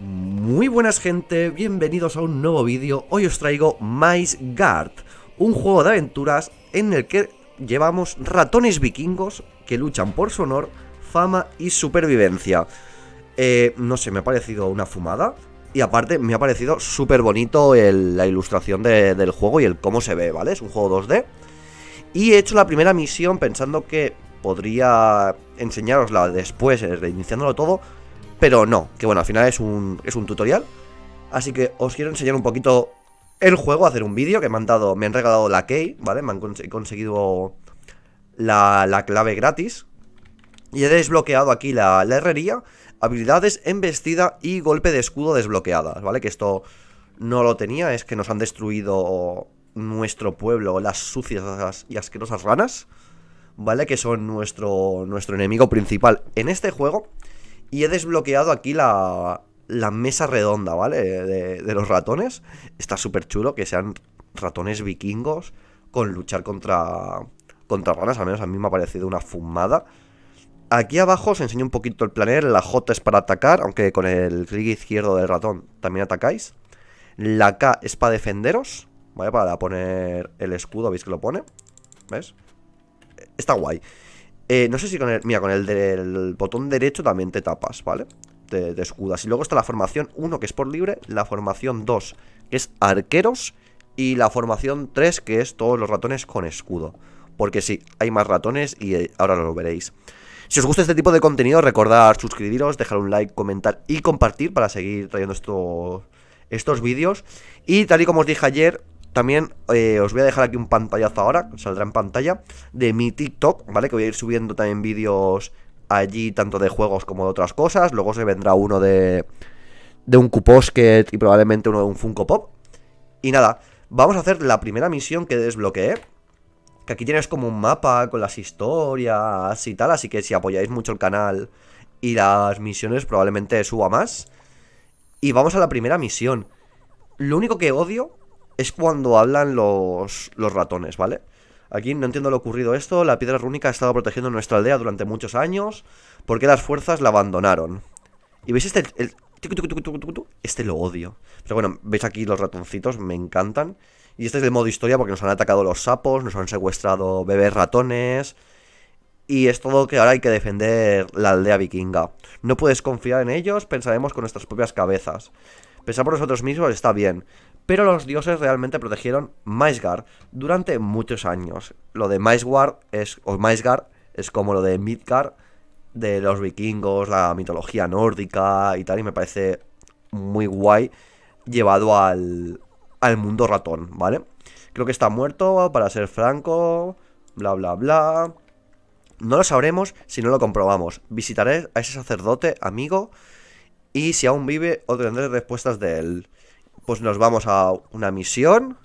Muy buenas gente, bienvenidos a un nuevo vídeo. Hoy os traigo MiceGard, un juego de aventuras en el que llevamos ratones vikingos que luchan por su honor, fama y supervivencia. No sé, me ha parecido una fumada y aparte me ha parecido súper bonito la ilustración del juego y el cómo se ve, ¿vale? Es un juego 2D y he hecho la primera misión pensando que podría enseñárosla después, reiniciándolo todo. Pero no, que bueno, al final es un tutorial. Así que os quiero enseñar un poquito el juego, hacer un vídeo que me han regalado la key, ¿vale? Me han conseguido la clave gratis. Y he desbloqueado aquí la herrería, habilidades, embestida y golpe de escudo desbloqueadas, ¿vale? Que esto no lo tenía, es que nos han destruido nuestro pueblo las sucias y asquerosas ranas, ¿vale? Que son nuestro enemigo principal en este juego. Y he desbloqueado aquí la mesa redonda, ¿vale? De los ratones. Está súper chulo que sean ratones vikingos con luchar contra ranas. Al menos a mí me ha parecido una fumada. Aquí abajo os enseño un poquito el planer. La J es para atacar, aunque con el clic izquierdo del ratón también atacáis. La K es para defenderos, ¿vale? Para poner el escudo, ¿veis que lo pone? ¿Ves? Está guay. No sé si con el... Mira, con el del botón derecho también te tapas, ¿vale? Te escudas. Y luego está la formación 1, que es por libre. La formación 2, que es arqueros. Y la formación 3, que es todos los ratones con escudo. Porque sí, hay más ratones y ahora lo veréis. Si os gusta este tipo de contenido, recordad suscribiros, dejar un like, comentar y compartir para seguir trayendo estos vídeos. Y tal y como os dije ayer... También os voy a dejar aquí un pantallazo ahora, saldrá en pantalla, de mi TikTok, ¿vale? Que voy a ir subiendo también vídeos allí, tanto de juegos como de otras cosas. Luego se vendrá uno de un Cuposket y probablemente uno de un Funko Pop. Y nada, vamos a hacer la primera misión que desbloqueé. Que aquí tienes como un mapa con las historias y tal, así que si apoyáis mucho el canal y las misiones probablemente suba más. Y vamos a la primera misión. Lo único que odio... es cuando hablan los ratones, ¿vale? Aquí no entiendo lo ocurrido esto. La piedra rúnica ha estado protegiendo nuestra aldea durante muchos años. ¿Por qué las fuerzas la abandonaron? Y veis este... Este lo odio. Pero bueno, veis aquí los ratoncitos, me encantan. Y este es el modo historia porque nos han atacado los sapos, nos han secuestrado bebés ratones... Y es todo que ahora hay que defender la aldea vikinga. No puedes confiar en ellos, pensaremos con nuestras propias cabezas. Pensar por nosotros mismos está bien... Pero los dioses realmente protegieron MiceGard durante muchos años. Lo de MiceGard es como lo de Midgard, de los vikingos, la mitología nórdica y tal. Y me parece muy guay llevado al mundo ratón, ¿vale? Creo que está muerto, para ser franco, bla, bla, bla. No lo sabremos si no lo comprobamos. Visitaré a ese sacerdote, amigo, y si aún vive, obtendré respuestas de él. Pues nos vamos a una misión.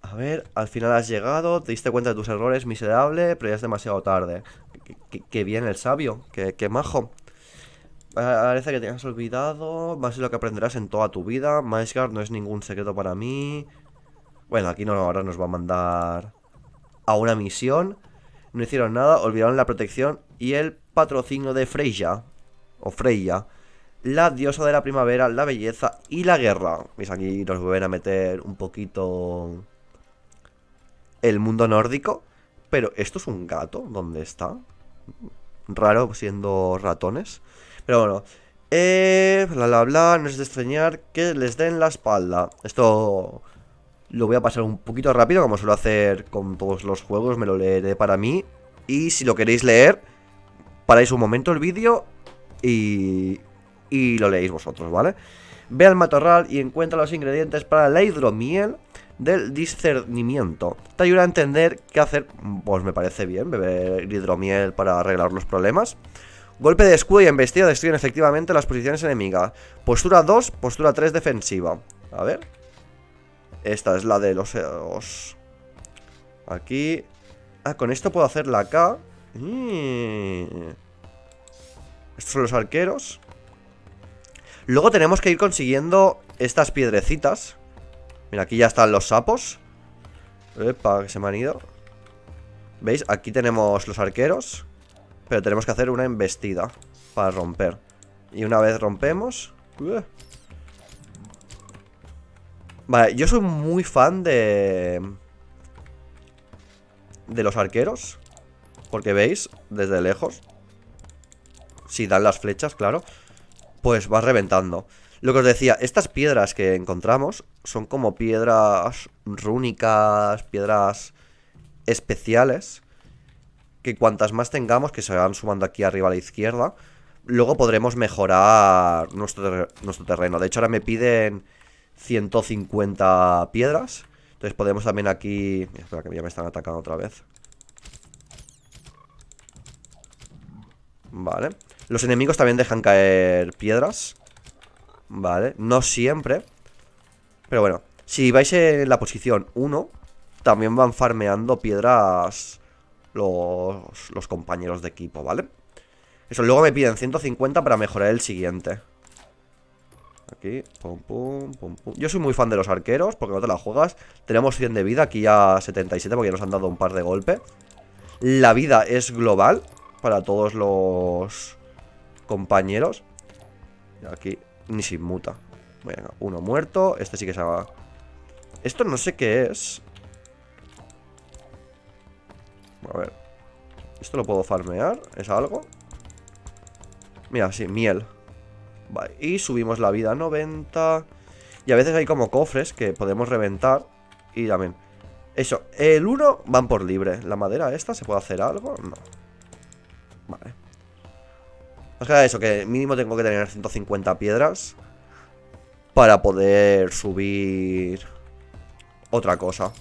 A ver, al final has llegado. Te diste cuenta de tus errores, miserable. Pero ya es demasiado tarde. Qué bien el sabio, qué majo. Parece que te has olvidado. Va a ser lo que aprenderás en toda tu vida. MiceGard no es ningún secreto para mí. Bueno, aquí no, ahora nos va a mandar a una misión. No hicieron nada, olvidaron la protección y el patrocinio de Freya. O Freya, la diosa de la primavera, la belleza y la guerra. ¿Veis? Aquí nos vuelven a meter un poquito el mundo nórdico. Pero esto es un gato, ¿dónde está? Raro siendo ratones. Pero bueno, bla bla bla, no es de extrañar que les den la espalda. Esto lo voy a pasar un poquito rápido, como suelo hacer con todos los juegos. Me lo leeré para mí. Y si lo queréis leer, paráis un momento el vídeo y lo leéis vosotros, ¿vale? Ve al matorral y encuentra los ingredientes para la hidromiel del discernimiento. Te ayuda a entender qué hacer. Pues me parece bien beber hidromiel para arreglar los problemas. Golpe de escudo y embestida destruyen efectivamente las posiciones enemigas. Postura 2, postura 3 defensiva. A ver. Esta es la de los... Aquí... Ah, con esto puedo hacer la K. Estos son los arqueros. Luego tenemos que ir consiguiendo estas piedrecitas. Mira, aquí ya están los sapos. Epa, que se me han ido. ¿Veis? Aquí tenemos los arqueros. Pero tenemos que hacer una embestida para romper. Y una vez rompemos, Vale, yo soy muy fan de los arqueros, porque veis, desde lejos, si dan las flechas, claro, pues vas reventando. Lo que os decía, estas piedras que encontramos son como piedras rúnicas, piedras especiales, que cuantas más tengamos, que se van sumando aquí arriba a la izquierda, luego podremos mejorar nuestro terreno. De hecho ahora me piden 150 piedras. Entonces podemos también aquí... Mira, espera, que ya me están atacando otra vez. Vale. Los enemigos también dejan caer piedras. Vale, no siempre. Pero bueno, si vais en la posición 1, también van farmeando piedras los compañeros de equipo, ¿vale? Eso, luego me piden 150 para mejorar el siguiente. Aquí, pum, pum, pum, pum. Yo soy muy fan de los arqueros, porque no te la juegas. Tenemos 100 de vida, aquí ya 77, porque ya nos han dado un par de golpes. La vida es global para todos los compañeros. Y aquí ni se inmuta. Bueno, uno muerto. Este sí que se va. Esto no sé qué es. A ver. Esto lo puedo farmear. ¿Es algo? Mira, sí, miel. Vale, y subimos la vida a 90. Y a veces hay como cofres que podemos reventar. Y también. Eso, el 1 van por libre. La madera esta, ¿se puede hacer algo? No. Vale. Más que nada eso, que mínimo tengo que tener 150 piedras para poder subir otra cosa.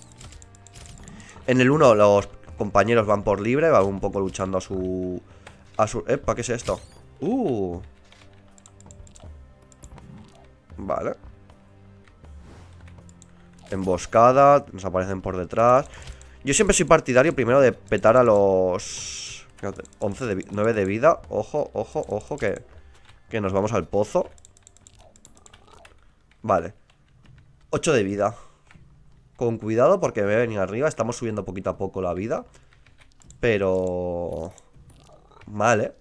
En el 1 los compañeros van por libre, van un poco luchando a su... ¿Para qué es esto? Vale. Emboscada, nos aparecen por detrás. Yo siempre soy partidario primero de petar a los... 9 de vida. Ojo, ojo, ojo, que nos vamos al pozo. Vale, 8 de vida. Con cuidado porque me voy a venir arriba. Estamos subiendo poquito a poco la vida, pero... mal, ¿eh?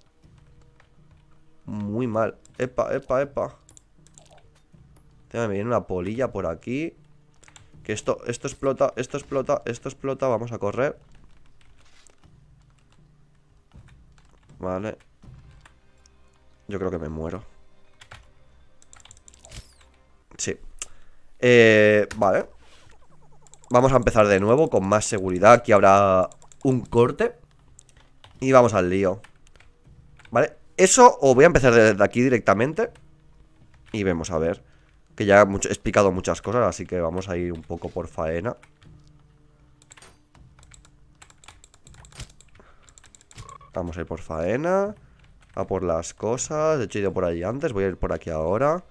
Muy mal. Epa, epa, epa. Tengo que venir una polilla por aquí. Que esto explota, esto explota, esto explota. Vamos a correr. Vale. Yo creo que me muero. Sí. Vale. Vamos a empezar de nuevo con más seguridad. Aquí habrá un corte. Y vamos al lío. Vale. Eso o voy a empezar desde aquí directamente. Y vemos, a ver. Que ya he explicado muchas cosas, así que vamos a ir un poco por faena. Vamos a ir por faena. A por las cosas. De hecho he ido por allí antes, voy a ir por aquí ahora.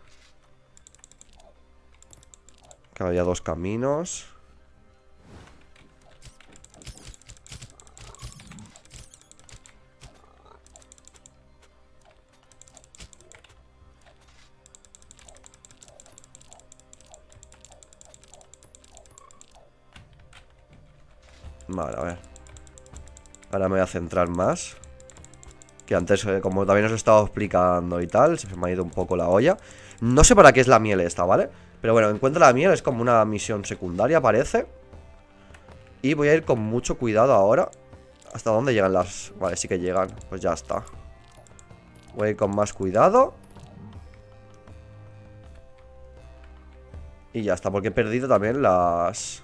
Que había dos caminos. Vale, a ver. Ahora me voy a centrar más. Que antes, como también os he estado explicando y tal, se me ha ido un poco la olla. No sé para qué es la miel esta, ¿vale? Pero bueno, encuentra la miel, es como una misión secundaria, parece. Y voy a ir con mucho cuidado ahora. ¿Hasta dónde llegan las...? Vale, sí que llegan, pues ya está. Voy a ir con más cuidado. Y ya está, porque he perdido también las...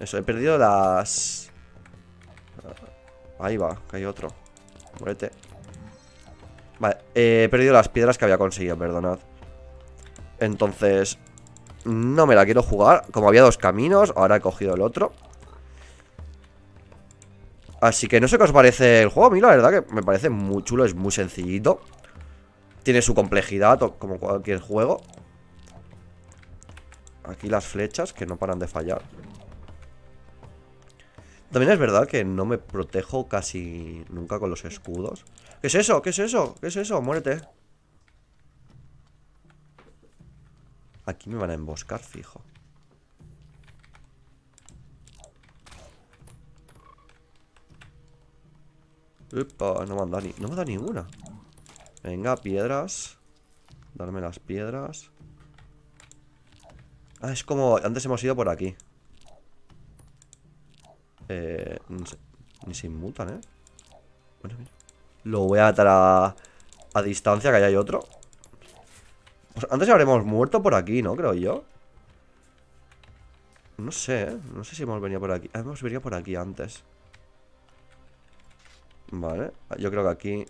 Eso, he perdido las... Ahí va, que hay otro. Muérete. Vale, he perdido las piedras que había conseguido, perdonad. Entonces, no me la quiero jugar. Como había dos caminos, ahora he cogido el otro. Así que no sé qué os parece el juego. A mí la verdad que me parece muy chulo, es muy sencillito. Tiene su complejidad, como cualquier juego. Aquí las flechas que no paran de fallar. También es verdad que no me protejo casi nunca con los escudos. ¿Qué es eso? ¿Qué es eso? ¿Qué es eso? Muérete. Aquí me van a emboscar, fijo. Upa, no me da ninguna. Venga, piedras. Darme las piedras. Ah, es como... Antes hemos ido por aquí. Ni se inmutan, ¿eh? Bueno, mira. Lo voy a atar a distancia, que allá hay otro. Pues antes habremos muerto por aquí, ¿no? Creo yo. No sé, ¿eh? No sé si hemos venido por aquí. Hemos venido por aquí antes. Vale, yo creo que aquí...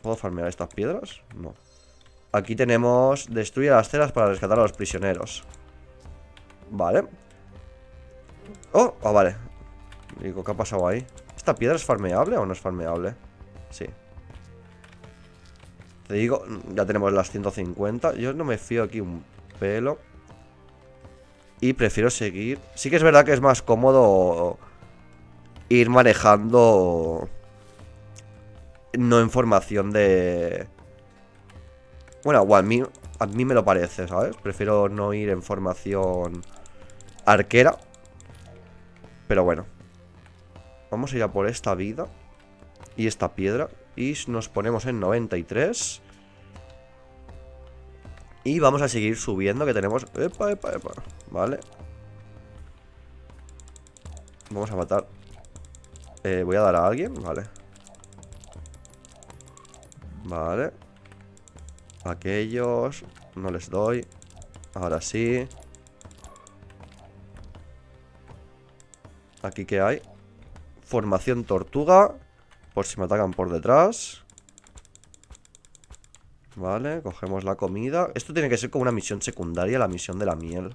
¿Puedo farmear estas piedras? No. Aquí tenemos... Destruye las ceras para rescatar a los prisioneros. Vale. Oh, ah, vale. Digo, ¿qué ha pasado ahí? ¿Esta piedra es farmeable o no es farmeable? Sí. Te digo, ya tenemos las 150. Yo no me fío aquí un pelo. Y prefiero seguir. Sí que es verdad que es más cómodo ir manejando. No en formación de... Bueno, a mí me lo parece, ¿sabes? Prefiero no ir en formación arquera. Pero bueno. Vamos a ir a por esta vida y esta piedra. Y nos ponemos en 93. Y vamos a seguir subiendo, que tenemos... Epa, epa, epa. Vale. Vamos a matar. Voy a dar a alguien, vale. Vale. Aquellos. No les doy. Ahora sí. Aquí que hay. Formación tortuga. Por si me atacan por detrás. Vale, cogemos la comida. Esto tiene que ser como una misión secundaria. La misión de la miel,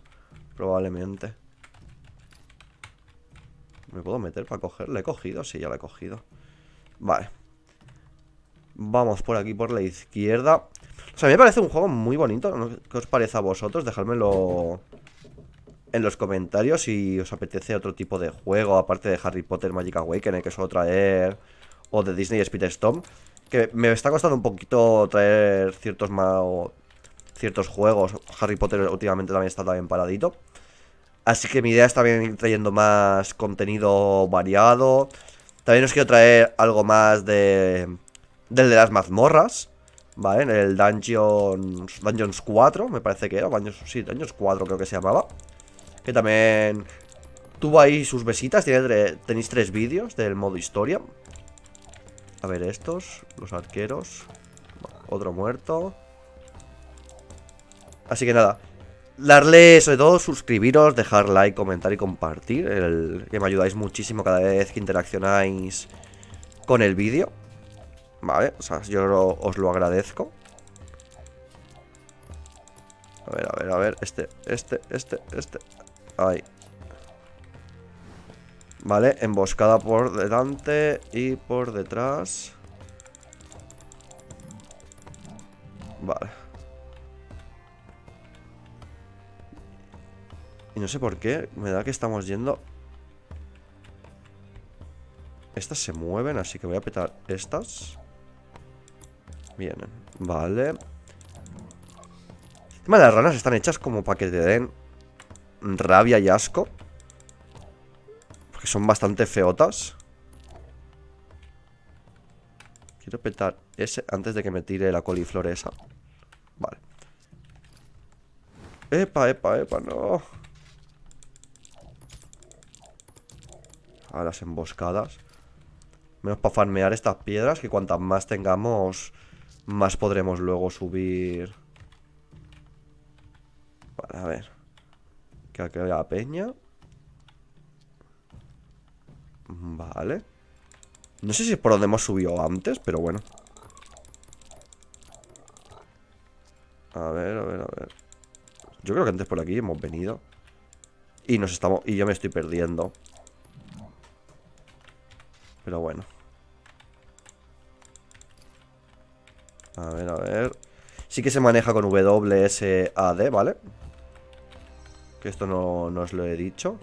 probablemente. ¿Me puedo meter para coger? ¿La he cogido? Sí, ya la he cogido. Vale. Vamos por aquí, por la izquierda. O sea, a mí me parece un juego muy bonito. ¿Qué os parece a vosotros? Dejadmelo en los comentarios si os apetece otro tipo de juego, aparte de Harry Potter Magic Awakening, que suelo traer, o de Disney Speedstorm, que me está costando un poquito traer ciertos juegos. Harry Potter últimamente también está también paradito. Así que mi idea es también ir trayendo más contenido variado. También os quiero traer algo más de... Del de las mazmorras, ¿vale? En el Dungeons 4, me parece que era. Dungeons 4 creo que se llamaba. Que también tuvo ahí sus besitas. Tenéis 3 vídeos del modo historia. A ver estos, los arqueros. Otro muerto. Así que nada, darle sobre todo, suscribiros, dejar like, comentar y compartir. Que me ayudáis muchísimo cada vez que interaccionáis con el vídeo. Vale, o sea, yo os lo agradezco. A ver, a ver, a ver. Este. Ahí. Vale, emboscada por delante y por detrás. Vale. Y no sé por qué, me da que estamos yendo. Estas se mueven, así que voy a petar estas. Vienen, vale. Encima las ranas están hechas como para que te den rabia y asco, porque son bastante feotas. Quiero petar ese antes de que me tire la coliflor esa. Vale. Epa, epa, epa, no. A las emboscadas. Menos para farmear estas piedras, que cuantas más tengamos, más podremos luego subir. Vale, a ver. Que aquí hay la peña. Vale. No sé si es por donde hemos subido antes, pero bueno. A ver, a ver, a ver. Yo creo que antes por aquí hemos venido. Y yo me estoy perdiendo. Pero bueno. A ver, a ver. Sí que se maneja con WSAD, ¿vale? Que esto no os lo he dicho.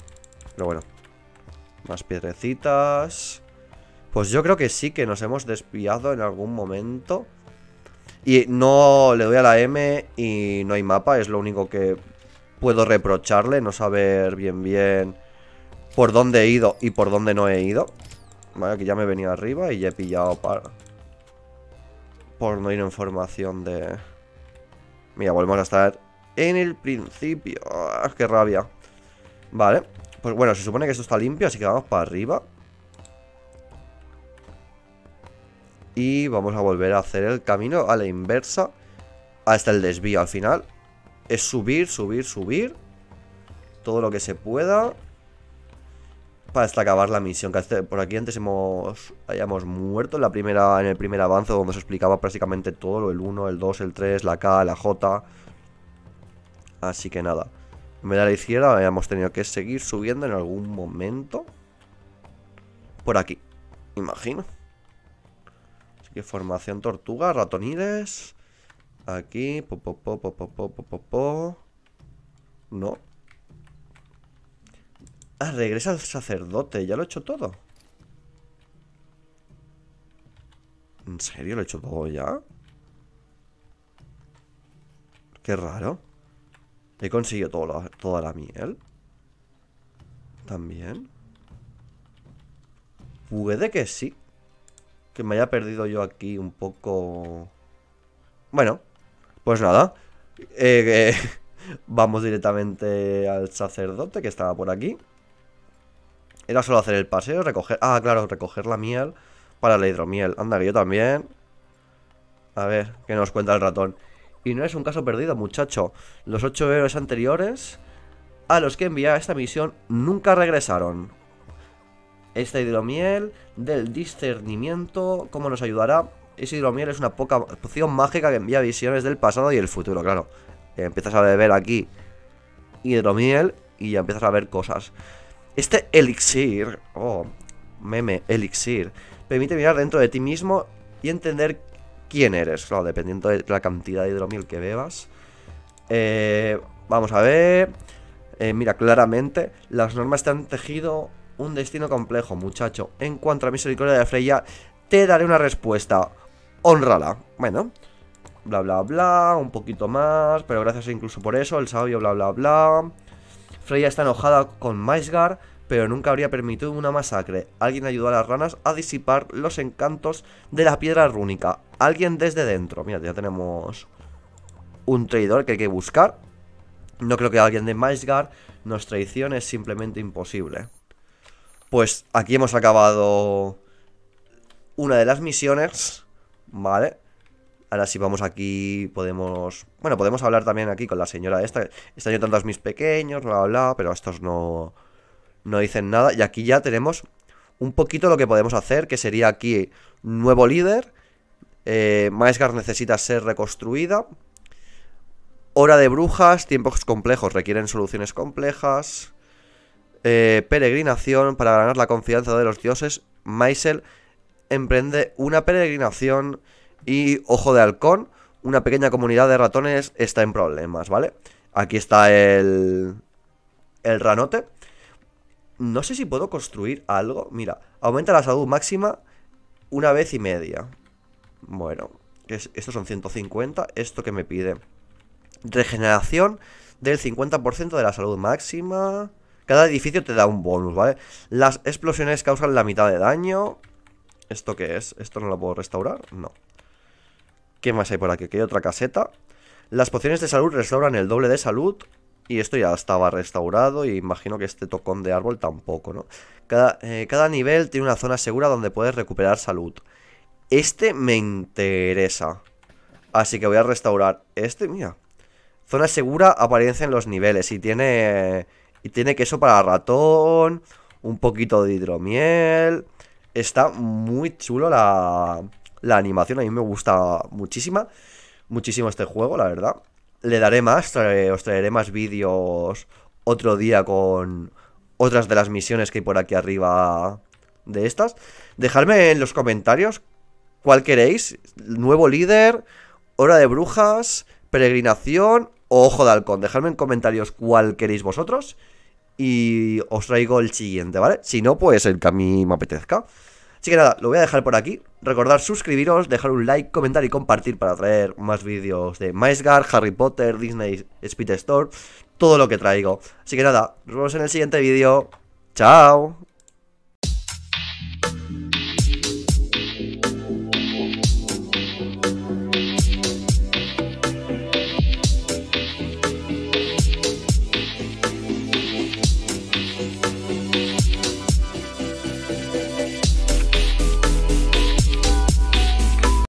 Pero bueno. Más piedrecitas. Pues yo creo que sí que nos hemos desviado en algún momento. Y no le doy a la M y no hay mapa. Es lo único que puedo reprocharle. No saber bien por dónde he ido y por dónde no he ido. Vale, que ya me he venido arriba y ya he pillado para... Por no ir en formación de... Mira, volvemos a estar en el principio. ¡Ah, qué rabia! Vale, pues bueno, se supone que esto está limpio, así que vamos para arriba. Y vamos a volver a hacer el camino a la inversa hasta el desvío. Al final es subir, subir, subir todo lo que se pueda para hasta acabar la misión. Que por aquí antes hayamos muerto en el primer avance, donde se explicaba prácticamente todo, el 1, el 2, el 3, la K, la J. Así que nada, en vez de la izquierda habíamos tenido que seguir subiendo en algún momento. Por aquí, imagino. Así que formación tortuga, ratoniles. Aquí, no. Ah, regresa al sacerdote, ya lo he hecho todo. ¿En serio lo he hecho todo ya? Qué raro. He conseguido toda la miel. También. Puede que sí. Que me haya perdido yo aquí un poco. Bueno, pues nada. Vamos directamente al sacerdote que estaba por aquí. Era solo hacer el paseo, recoger... Ah, claro, recoger la miel para la hidromiel. Anda, que yo también. A ver, ¿qué nos cuenta el ratón? Y no es un caso perdido, muchacho. Los 8 héroes anteriores a los que enviaba esta misión nunca regresaron. Esta hidromiel del discernimiento, ¿cómo nos ayudará? Ese hidromiel es una poca poción mágica que envía visiones del pasado y el futuro, claro. Empiezas a beber aquí hidromiel y ya empiezas a ver cosas. Este elixir, elixir, permite mirar dentro de ti mismo y entender quién eres. Claro, dependiendo de la cantidad de hidromiel que bebas. Vamos a ver. Mira, claramente las normas te han tejido un destino complejo, muchacho. En cuanto a misericordia de Freya, te daré una respuesta. Honrala. Bueno, bla bla bla, un poquito más, pero gracias incluso por eso, el sabio bla bla bla. Freya está enojada con MiceGard, pero nunca habría permitido una masacre. Alguien ayudó a las ranas a disipar los encantos de la piedra rúnica. Alguien desde dentro. Mira, ya tenemos un traidor que hay que buscar. No creo que alguien de MiceGard nos traicione, es simplemente imposible. Pues aquí hemos acabado una de las misiones, ¿vale? Ahora sí vamos aquí, podemos... Bueno, podemos hablar también aquí con la señora esta. Están ayudando a mis pequeños, bla, bla, bla, pero estos no dicen nada. Y aquí ya tenemos un poquito lo que podemos hacer, que sería aquí nuevo líder. MiceGard necesita ser reconstruida. Hora de brujas, tiempos complejos, requieren soluciones complejas. Peregrinación, para ganar la confianza de los dioses, Maisel emprende una peregrinación. Y ojo de halcón, una pequeña comunidad de ratones está en problemas, ¿vale? Aquí está el ranote. No sé si puedo construir algo. Mira, aumenta la salud máxima una vez y media. Bueno, estos son 150. Esto que me pide. Regeneración del 50% de la salud máxima. Cada edificio te da un bonus, ¿vale? Las explosiones causan la mitad de daño. ¿Esto qué es? ¿Esto no lo puedo restaurar? No. ¿Qué más hay por aquí? Aquí hay otra caseta. Las pociones de salud restauran el doble de salud. Y esto ya estaba restaurado. Y imagino que este tocón de árbol tampoco, ¿no? Cada nivel tiene una zona segura donde puedes recuperar salud. Este me interesa. Así que voy a restaurar este, mira. Zona segura aparece en los niveles. Y tiene queso para ratón. Un poquito de hidromiel. Está muy chulo la animación, a mí me gusta muchísimo este juego, la verdad. Le daré más, os traeré más vídeos otro día con otras de las misiones que hay por aquí arriba de estas. Dejadme en los comentarios cuál queréis, nuevo líder, hora de brujas, peregrinación o ojo de halcón. Dejadme en comentarios cuál queréis vosotros y os traigo el siguiente, ¿vale? Si no, pues el que a mí me apetezca. Así que nada, lo voy a dejar por aquí. Recordad suscribiros, dejar un like, comentar y compartir para traer más vídeos de MiceGard, Harry Potter, Disney Speedstorm, todo lo que traigo. Así que nada, nos vemos en el siguiente vídeo. ¡Chao!